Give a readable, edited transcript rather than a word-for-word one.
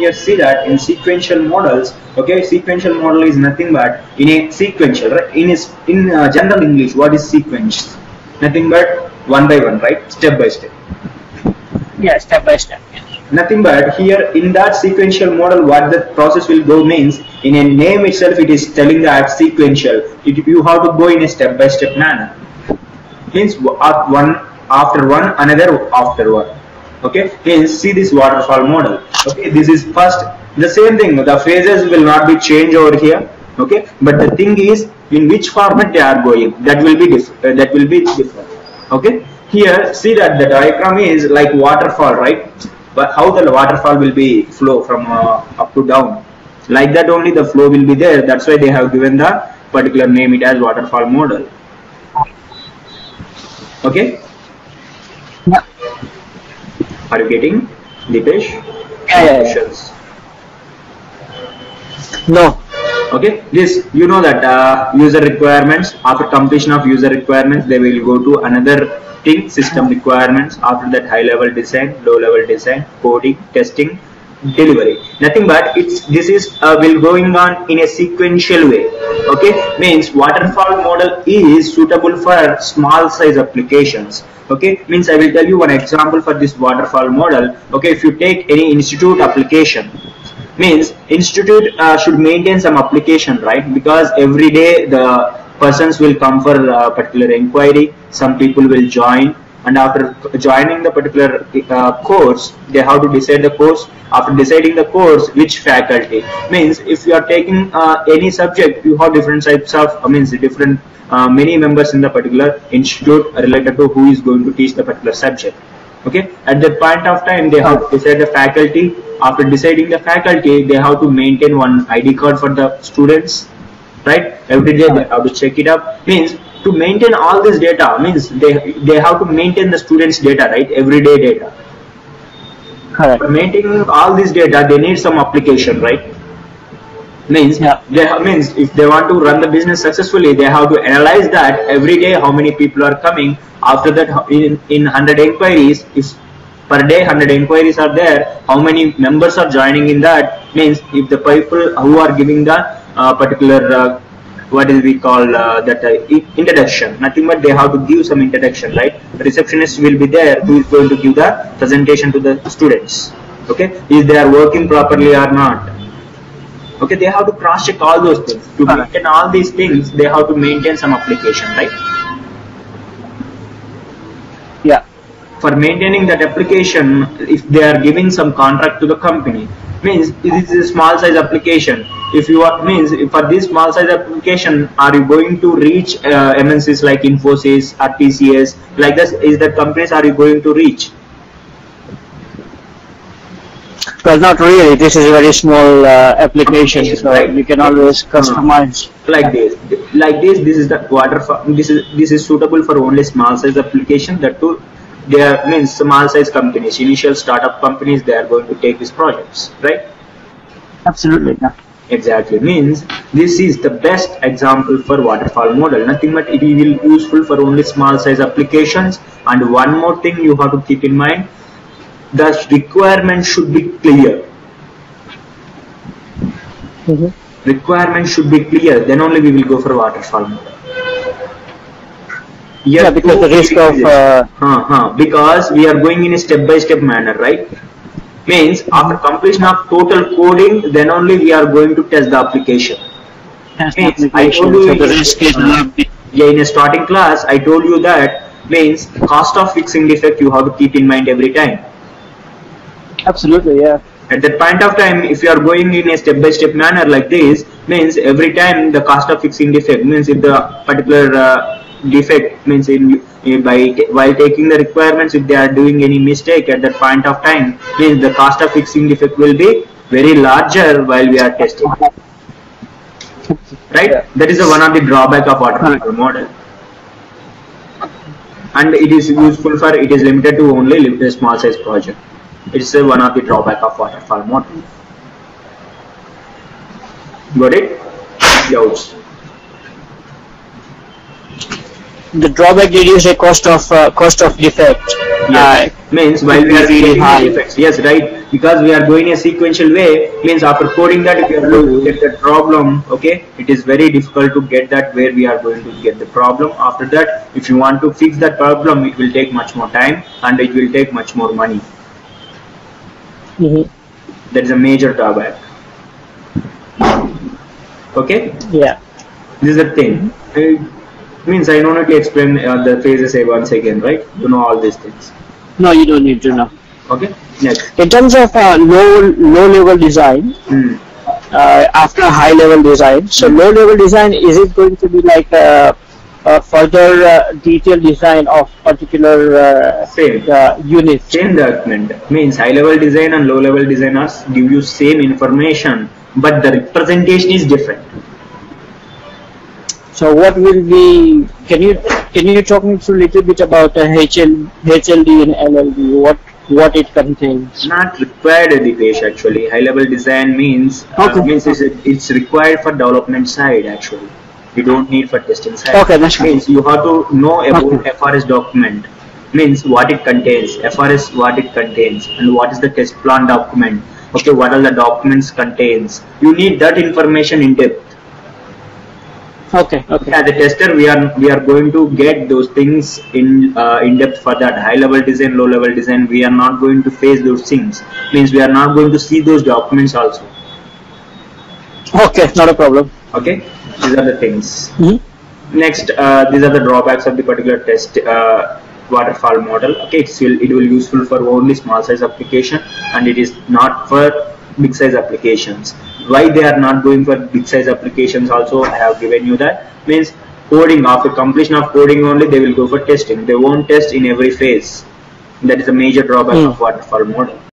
Here see that in sequential models, okay, sequential model is nothing but in a sequential, right? In general English, what is sequence? Nothing but one by one, right? Step by step. Yeah, step by step. Nothing but here in that sequential model, what the process will go means, in a name itself, it is telling that sequential. You have to go in a step by step manner. Means one after one, another after one. Okay, means see this waterfall model. Okay, this is first the same thing. The phases will not be changed over here. Okay, but the thing is in which format they are going. That will be different. Okay, here see that the diagram is like waterfall, right? But how the waterfall will be flow from up to down, like that only the flow will be there. That's why they have given the particular name it as waterfall model. Okay. Yeah. Are you getting the questions? No. Okay. This, you know that user requirements, after completion of user requirements, they will go to another thing, system requirements. After that, high level design, low level design, coding, testing, delivery. Nothing but it's, this is will going on in a sequential way. Okay. Means waterfall model is suitable for small size applications. Okay, means I will tell you one example for this waterfall model. Okay, if you take any institute application, means institute should maintain some application, right? Because every day the persons will come for a particular inquiry, some people will join, and after joining the particular course, they have to decide the course. After deciding the course, which faculty? Means if you are taking any subject, you have different types of, different many members in the particular institute related to who is going to teach the particular subject. Okay, at that point of time, they have to decide the faculty. After deciding the faculty, they have to maintain one ID card for the students, right? Every day they have to check it up. Means to maintain all this data, means they have to maintain the students' data, right? Everyday data. Correct. For maintaining all this data, they need some application, right? Means, yeah, means if they want to run the business successfully, they have to analyze that every day how many people are coming. After that, in 100 inquiries, if per day 100 inquiries are there, how many members are joining in that? Means if the people who are giving the particular introduction, nothing but they have to give some introduction, right? The receptionist will be there who is going to give the presentation to the students. Okay, if they are working properly or not. Okay, they have to cross check all those things. To maintain all these things, they have to maintain some application, right? Yeah. For maintaining that application, if they are giving some contract to the company, means this is a small size application. If you are, means for this small size application, are you going to reach MNCs like Infosys or TCS, like this? Is that companies are you going to reach? Well, not really. This is a very small application, so right, you can always customize. Like this, this is the waterfall. This is suitable for only small size application. That too, they are, means small size companies, initial startup companies. They are going to take these projects, right? Absolutely. Yeah. Exactly. Means this is the best example for waterfall model. Nothing but it will be useful for only small size applications. And one more thing you have to keep in mind. The requirement should be clear. Requirement should be clear, then only we will go for waterfall model. Yeah, because the risk of because we are going in a step-by-step manner, right? Means after completion of total coding, then only we are going to test the application. I told you in a starting class, I told you that means cost of fixing defect you have to keep in mind every time. Absolutely, yeah. At that point of time, if you are going in a step-by-step manner like this, means every time the cost of fixing defect, means if the particular defect, means while taking the requirements, if they are doing any mistake at that point of time, means the cost of fixing defect will be very larger while we are testing. Right? Yeah. That is the one of the drawback of waterfall model. And it is useful for, it is limited to only small size project. It's one of the drawback of waterfall model. Got it? Clouds. The drawback is a cost of defect. Yes. Means while we are reading defects. Yes, right. because we are going a sequential way, means after coding that, if you have to get the problem, okay, it is very difficult to get that where we are going to get the problem. After that, if you want to fix that problem, it will take much more time and it will take much more money. Mm-hmm. That is a major drawback. Okay? Yeah. This is the thing. Means I don't need to explain the phases once again, right? You know all these things. No, you don't need to know. Okay. Next. In terms of low level design, after high level design. So low level design, is it going to be like a further detailed design of particular units? Same document. Means high level design and low level designers give you same information, but the representation is different. So what will be, can you talk me through a little bit about HLD and LLD, what it contains? Not required, Dipesh, actually. High level design means, it's required for development side, actually. You don't need for testing side. Okay, that's right. Means you have to know about FRS document, means what it contains, FRS what it contains, and what is the test plan document, okay, what are the documents contains. You need that information in depth. Okay, okay. As a tester, we are going to get those things in depth for that. High level design, low level design, we are not going to face those things. Means we are not going to see those documents also. Okay, not a problem. Okay, these are the things. Mm-hmm. Next, these are the drawbacks of the particular test waterfall model. Okay, it will be useful for only small size application, and it is not for big size applications. Why they are not going for big size applications also, I have given you that. Means coding, after completion of coding only, they will go for testing. They won't test in every phase. That is a major drawback of waterfall model.